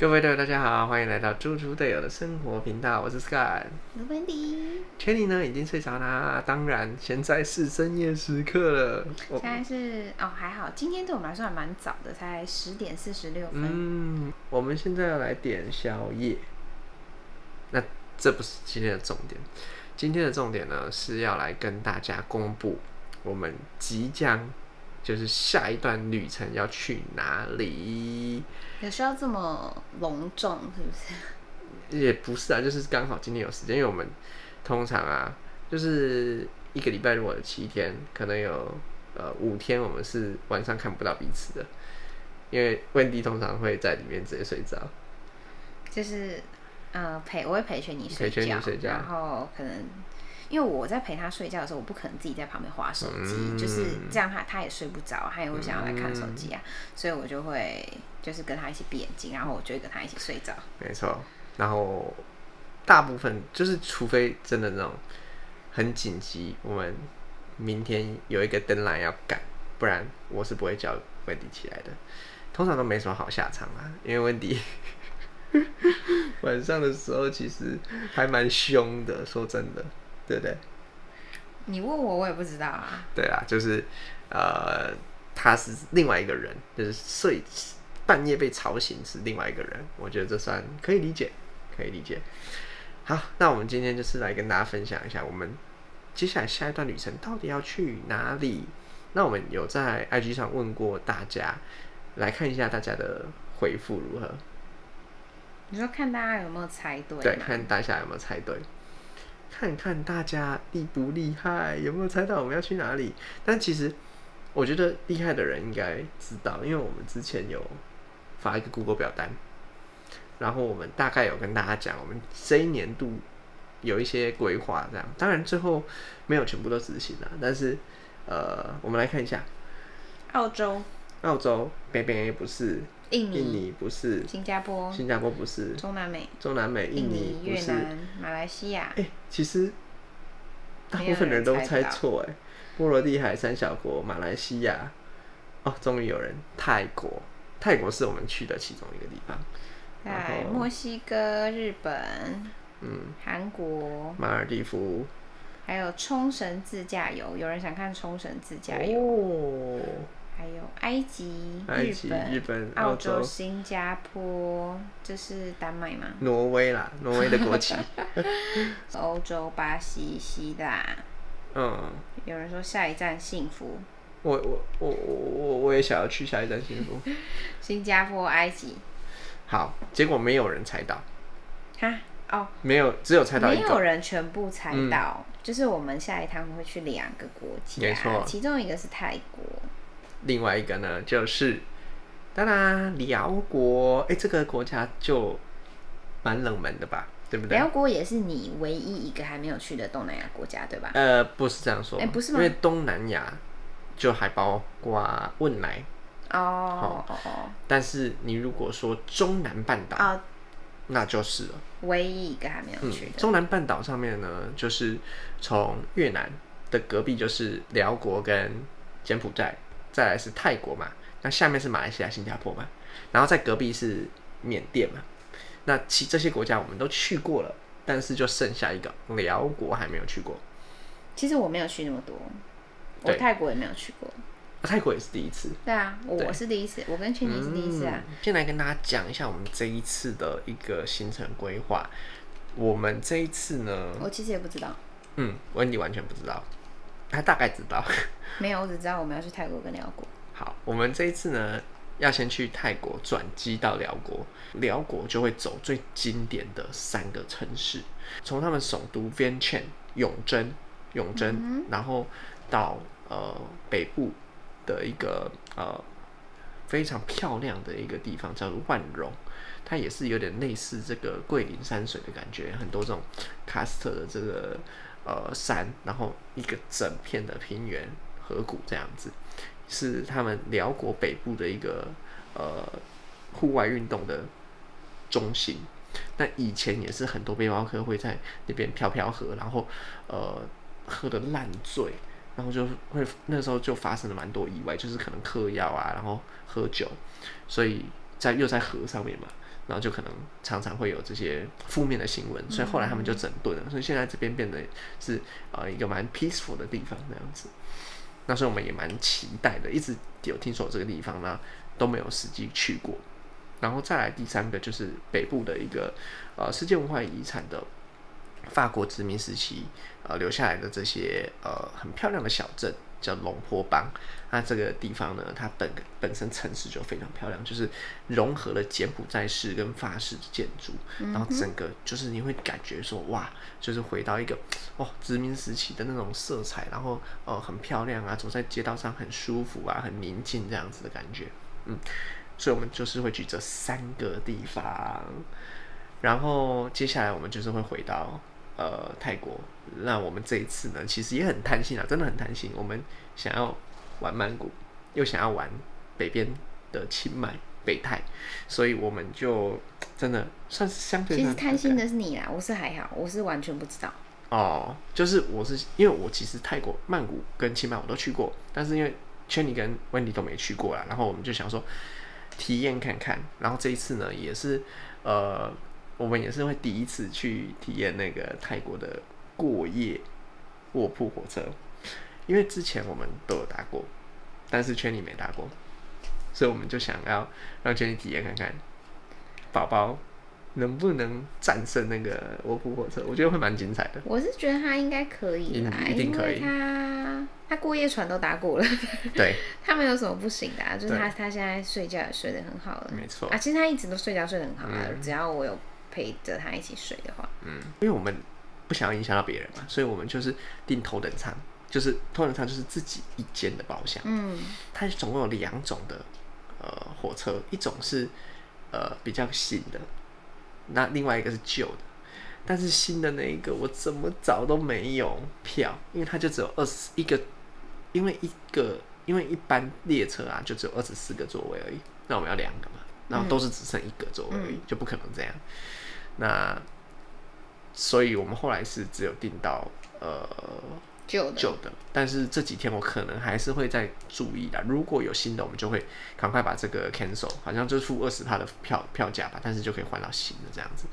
各位队友，大家好，欢迎来到猪猪队友的生活频道，我是 Sky， 我是 Wendy，Cherry 呢已经睡着啦，当然现在是深夜时刻了，现在是哦还好，今天对我们来说还蛮早的，才10点46分。嗯，我们现在要来点宵夜，那这不是今天的重点，今天的重点呢是要来跟大家公布我们即将。就是下一段旅程要去哪里？有需要这么隆重是不是？也不是啊，就是刚好今天有时间，因为我们通常啊，就是一个礼拜如果有7天，可能有5天我们是晚上看不到彼此的，因为Wendy通常会在里面直接睡着。就是我会陪着你睡觉，然后可能。因为我在陪他睡觉的时候，我不可能自己在旁边滑手机，就是这样他也睡不着，他也会想要来看手机啊，所以我就会就是跟他一起闭眼睛，然后我就会跟他一起睡着。没错，然后大部分就是除非真的那种很紧急，我们明天有一个deadline要赶，不然我是不会叫温迪起来的。通常都没什么好下场啊，因为温迪晚上的时候其实还蛮凶的，说真的。对不对？你问我，我也不知道啊。对啊，就是他是另外一个人，就是半夜被吵醒是另外一个人，我觉得这算可以理解，可以理解。好，那我们今天就是来跟大家分享一下，我们接下来下一段旅程到底要去哪里？那我们有在 IG 上问过大家，来看一下大家的回复如何。你说看大家有没有猜对？对，看大家有没有猜对。看看大家厉不厉害，有没有猜到我们要去哪里？但其实我觉得厉害的人应该知道，因为我们之前有发一个 Google 表单，然后我们大概有跟大家讲，我们这一年度有一些规划，这样当然最后没有全部都执行了，但是我们来看一下，澳洲，北美不是。印尼不是，新加坡不是，中南美，印尼、越南、马来西亚。其实大部分人都猜错波罗的海三小国、马来西亚，哦，终于有人，泰国是我们去的其中一个地方。对，墨西哥、日本，韩国、马尔地夫，还有冲绳自驾游，有人想看冲绳自驾游。哦还有埃及、日本、澳洲、新加坡，这是丹麦吗？挪威啦，挪威的国旗。欧洲、巴西、希腊。有人说下一站幸福。我也想要去下一站幸福。新加坡、埃及。好，结果没有人猜到。哈哦，没有，只有猜到一个。没有人全部猜到，就是我们下一趟会去2个国家，没错，其中一个是泰国。另外一个呢，就是，当然寮国，这个国家就蛮冷门的吧，对不对？寮国也是你唯一一个还没有去的东南亚国家，对吧？不是这样说，不是吗？因为东南亚就还包括汶莱哦，但是你如果说中南半岛那就是了，唯一一个还没有去的。中南半岛上面呢，就是从越南的隔壁就是寮国跟柬埔寨。再来是泰国嘛，那下面是马来西亚、新加坡嘛，然后在隔壁是缅甸嘛。那这些国家我们都去过了，但是就剩下一个寮国还没有去过。其实我没有去那么多，我泰国也没有去过。泰国也是第一次。对啊，我是第一次，我跟Cherry是第一次啊。先来跟大家讲一下我们这一次的一个行程规划。我们这一次呢，我其实也不知道。Wendy完全不知道。他大概知道，没有，我只知道我们要去泰国跟寮国。好，我们这一次呢，要先去泰国转机到寮国，寮国就会走最经典的3个城市，从他们首都 Vientiane 永贞，然后到北部的一个非常漂亮的一个地方叫做万荣，它也是有点类似这个桂林山水的感觉，很多这种喀斯特的这个。山，然后一个整片的平原河谷这样子，是他们寮国北部的一个户外运动的中心。那以前也是很多背包客会在那边漂河，然后喝得烂醉，然后就会那时候就发生了蛮多意外，就是可能嗑药啊，然后喝酒，所以在河上面嘛，然后就可能常常会有这些负面的新闻，所以后来他们就整顿了，所以现在这边变得是一个蛮 peaceful 的地方那样子。那所以我们也蛮期待的，一直有听说这个地方呢都没有实际去过。然后再来第三个就是北部的一个世界文化遗产的法国殖民时期留下来的这些很漂亮的小镇。叫龙坡邦，那这个地方呢，它本身城市就非常漂亮，就是融合了柬埔寨式跟法式的建筑，然后整个就是你会感觉说哇，就是回到一个殖民时期的那种色彩，然后很漂亮啊，走在街道上很舒服啊，很宁静这样子的感觉，所以我们就是会去这三个地方，然后接下来我们就是会回到。泰国，那我们这一次呢，其实也很贪心啊，真的很贪心。我们想要玩曼谷，又想要玩北边的清迈、北泰，所以我们就真的算是相对。其实贪心的是你啦，我是还好，我是完全不知道。哦，就是我是因为我其实泰国曼谷跟清迈我都去过，但是因为 Cherry 跟 Wendy 都没去过啦，然后我们就想说体验看看，然后这一次呢也是我们也是会第一次去体验那个泰国的过夜卧铺火车，因为之前我们都有搭过，但是Cherry没搭过，所以我们就想要让Cherry体验看看，宝宝能不能战胜那个卧铺火车，我觉得会蛮精彩的。我是觉得他应该可以啦，一定可以。因为他过夜船都搭过了，对，他没有什么不行的，就是他现在睡觉也睡得很好了，没错啊，其实他一直都睡觉睡得很好啊，只要我有。陪着他一起睡的话，因为我们不想要影响到别人嘛，所以我们就是订头等舱，就是头等舱就是自己一间的包厢，它总共有两种的火车，一种是比较新的，那另外一个是旧的，但是新的那一个我怎么找都没有票，因为它就只有21个，因为一般列车啊就只有24个座位而已，那我们要2个嘛。然后都是只剩1个座位而已，就不可能这样。那所以我们后来是只有订到旧的，但是这几天我可能还是会再注意啦。如果有新的，我们就会赶快把这个 cancel， 好像就是付20%的票价吧，但是就可以换到新的这样子。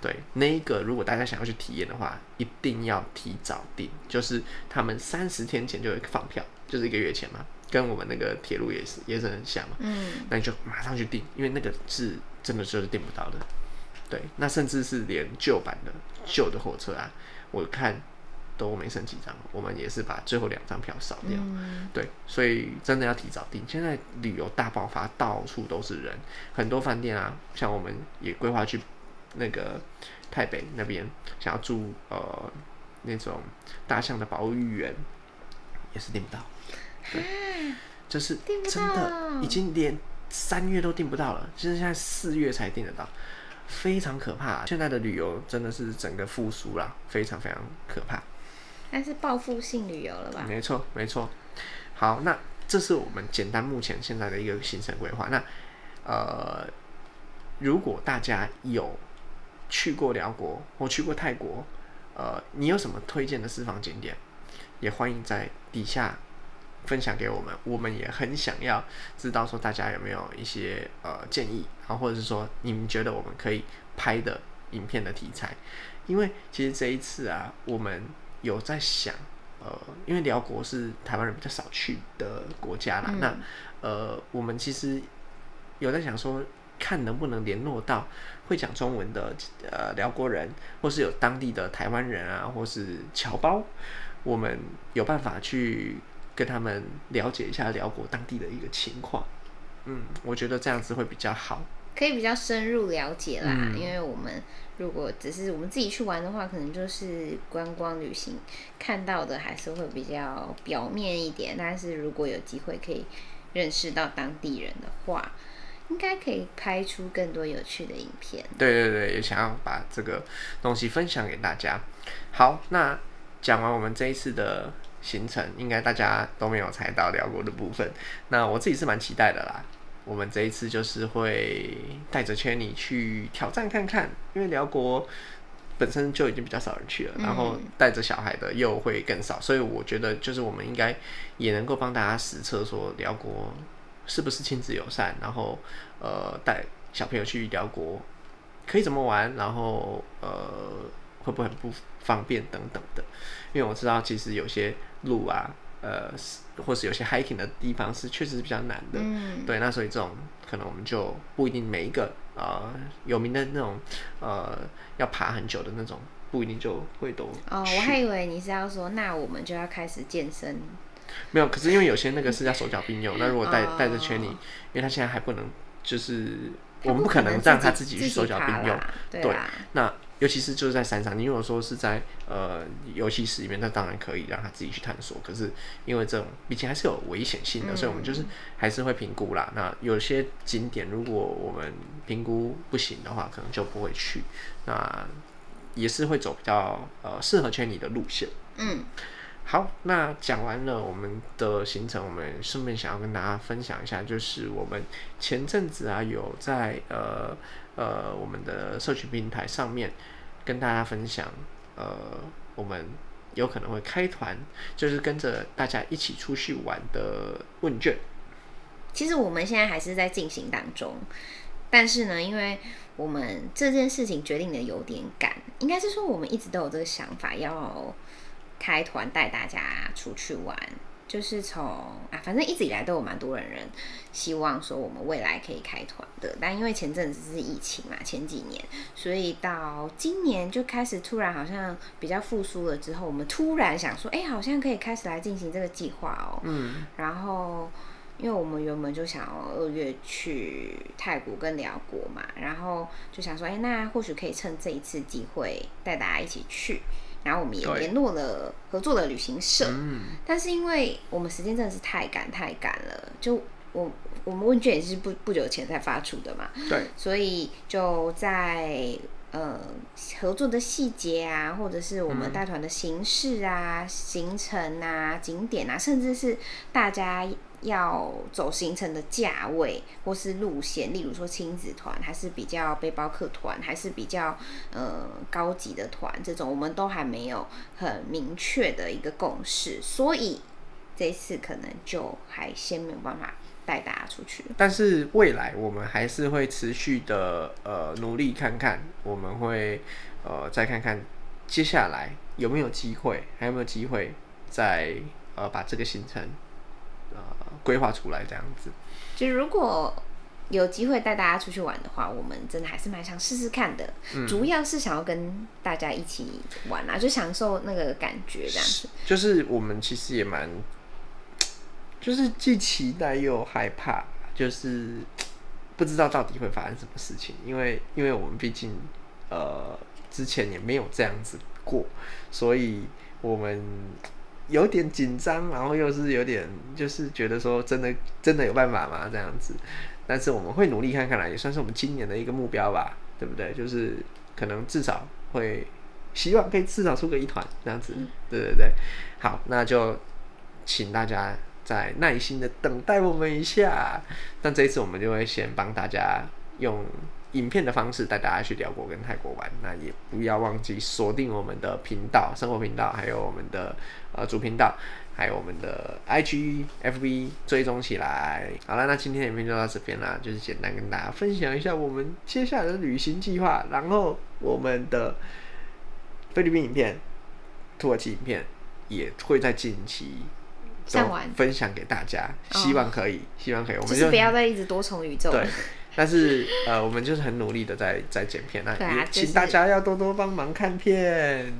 对，那一个如果大家想要去体验的话，一定要提早订，就是他们30天前就会放票，就是1个月前嘛。跟我们那个铁路也是很像嘛，那你就马上去订，因为那个是真的就是订不到的，对，那甚至是连旧的火车啊，我看都没剩几张，我们也是把最后2张票扫掉，对，所以真的要提早订。现在旅游大爆发，到处都是人，很多饭店啊，像我们也规划去那个台北那边，想要住那种大象的保育园，也是订不到。对，就是真的已经连3月都订不到了，就是现在4月才订得到，非常可怕。现在的旅游真的是整个复苏啦，非常非常可怕。但是报复性旅游了吧？没错，没错。好，那这是我们简单目前现在的一个行程规划。那如果大家有去过寮国或去过泰国，你有什么推荐的私房景点，也欢迎在底下。分享给我们，我们也很想要知道说大家有没有一些建议，然后或者是说你们觉得我们可以拍的影片的题材，因为其实这一次啊，我们有在想，因为寮国是台湾人比较少去的国家啦，那我们其实有在想说，看能不能联络到会讲中文的寮国人，或是有当地的台湾人啊，或是侨胞，我们有办法去。跟他们了解一下寮国当地的一个情况，我觉得这样子会比较好，可以比较深入了解啦。因为我们如果只是我们自己去玩的话，可能就是观光旅行看到的还是会比较表面一点，但是如果有机会可以认识到当地人的话，应该可以拍出更多有趣的影片。对对对，也想要把这个东西分享给大家。好，那讲完我们这一次的。行程应该大家都没有猜到寮国的部分，那我自己是蛮期待的啦。我们这一次就是会带着Cherry去挑战看看，因为寮国本身就已经比较少人去了，然后带着小孩的又会更少，所以我觉得就是我们应该也能够帮大家实测说寮国是不是亲子友善，然后带小朋友去寮国可以怎么玩，然后会不会很不方便等等的。因为我知道其实有些路啊或是有些 hiking 的地方是确实是比较难的，对，那所以这种可能我们就不一定每一个有名的那种要爬很久的那种不一定就会都我还以为你是要说那我们就要开始健身。没有，可是因为有些那个是叫手脚并用那如果带着Cherry，因为他现在还不能，就是我们不可能让他自己去手脚并用，对，那尤其是就是在山上，你如果说是在游戏室里面，那当然可以让他自己去探索。可是因为这种毕竟还是有危险性的，所以我们就是还是会评估啦。那有些景点如果我们评估不行的话，可能就不会去。那也是会走比较适合Cherry的路线。好，那讲完了我们的行程，我们顺便想要跟大家分享一下，就是我们前阵子啊有在我们的社群平台上面跟大家分享，我们有可能会开团，就是跟着大家一起出去玩的问卷。其实我们现在还是在进行当中，但是呢，因为我们这件事情决定的有点赶，应该是说我们一直都有这个想法要开团带大家出去玩，就是从反正一直以来都有蛮多人希望说我们未来可以开团的，但因为前阵子是疫情嘛，前几年，所以到今年就开始突然好像比较复苏了之后，我们突然想说，好像可以开始来进行这个计划哦。然后因为我们原本就想要2月去泰国跟寮国嘛，然后就想说，那或许可以趁这一次机会带大家一起去。然后我们也联络了合作的旅行社，但是因为我们时间真的是太赶了，就我们问卷也是不久前才发出的嘛，对，所以就在合作的细节啊，或者是我们带团的形式啊、行程啊、景点啊，甚至是大家要走行程的价位或是路线，例如说亲子团还是比较背包客团还是比较高级的团，这种我们都还没有很明确的一个共识，所以这次可能就还先没有办法带大家出去，但是未来我们还是会持续的努力看看，我们会再看看接下来有没有机会，还有没有机会再把这个行程规划出来这样子。就如果有机会带大家出去玩的话，我们真的还是蛮想试试看的，主要是想要跟大家一起玩啊，就享受那个感觉这样子。就是我们其实也蛮就是既期待又害怕，就是不知道到底会发生什么事情，因为我们毕竟之前也没有这样子过，所以我们有点紧张，然后又是有点就是觉得说真的有办法吗这样子。但是我们会努力看看啦，也算是我们今年的一个目标吧，对不对？就是可能至少会希望可以至少出个1团这样子，对。好，那就请大家再耐心的等待我们一下，但这一次我们就会先帮大家用影片的方式带大家去寮国跟泰国玩，那也不要忘记锁定我们的频道，生活频道，还有我们的主频道，还有我们的 IG FB 追踪起来。好了，那今天的影片就到这边啦，就是简单跟大家分享一下我们接下来的旅行计划，然后我们的菲律宾影片、土耳其影片也会在近期分享给大家，希望可以，我们就是不要再一直多重宇宙了。对，但是我们就是很努力的在剪片，那也请大家要多多帮忙看片。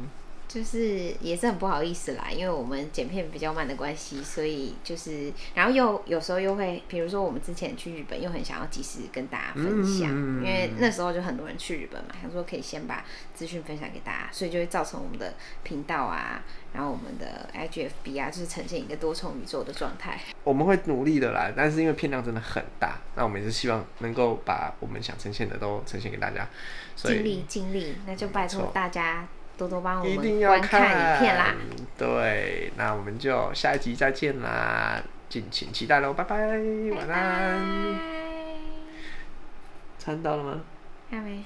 就是也是很不好意思啦，因为我们剪片比较慢的关系，所以就是然后又有时候又会，比如说我们之前去日本又很想要及时跟大家分享，因为那时候就很多人去日本嘛，想说可以先把资讯分享给大家，所以就会造成我们的频道啊，然后我们的 IGFB 啊，就是呈现一个多重宇宙的状态。我们会努力的啦，但是因为片量真的很大，那我们也是希望能够把我们想呈现的都呈现给大家，所以尽力，那就拜托大家多多帮我们观看影片啦。对，那我们就下一集再见啦，敬请期待喽，拜拜，晚安。餐到了吗？还没。